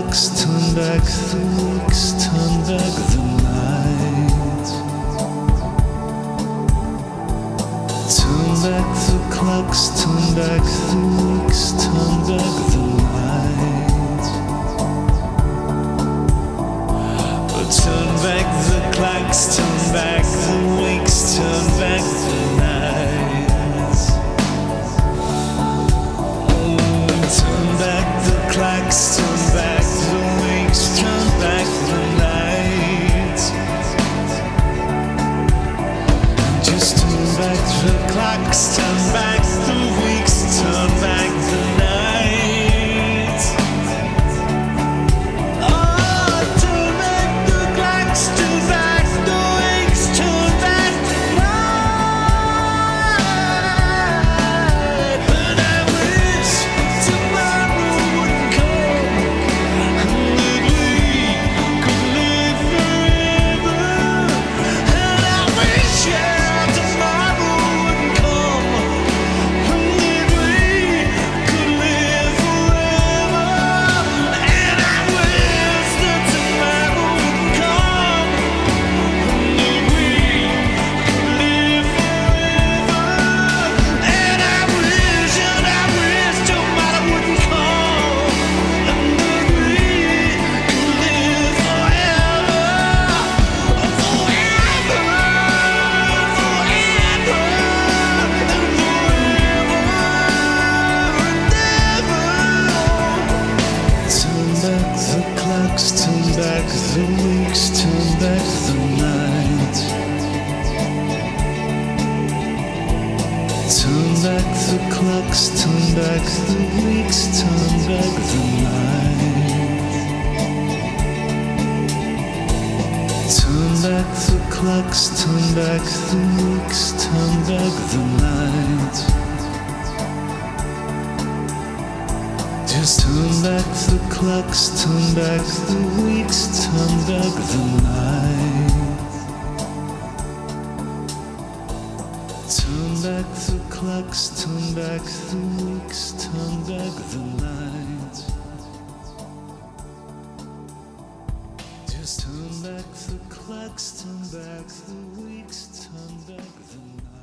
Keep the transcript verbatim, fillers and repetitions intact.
locks, turn back the weeks, turn back the night. Turn back the clocks, turn back the weeks, turn back the night. But turn back the clocks, turn back the weeks, turn back the night. Oh, turn back the clocks, turn back the weeks, turn back the night. Just turn back the clocks, turn back the weeks, turn back the night. Oh, turn back the clocks, turn back the weeks, turn back the night. But I wish tomorrow would come, and that we could live forever. And I wish, yeah, tomorrow would come, and that we could live forever. And I wish that tomorrow would come, and that we could live forever. And I wish, and I wish tomorrow wouldn't come, and that we could live forever. Forever, forever, and forever and ever. Turn back the clocks, turn back the weeks, turn back the night. Turn back the clocks, turn back the weeks, turn back the night. Turn back the clocks, turn back the weeks, turn back the night. Just turn back the clocks, turn back the weeks, turn back the night. Turn back the clocks, turn back the weeks, turn back the night. Just turn back the clocks, turn back the weeks, turn back the night.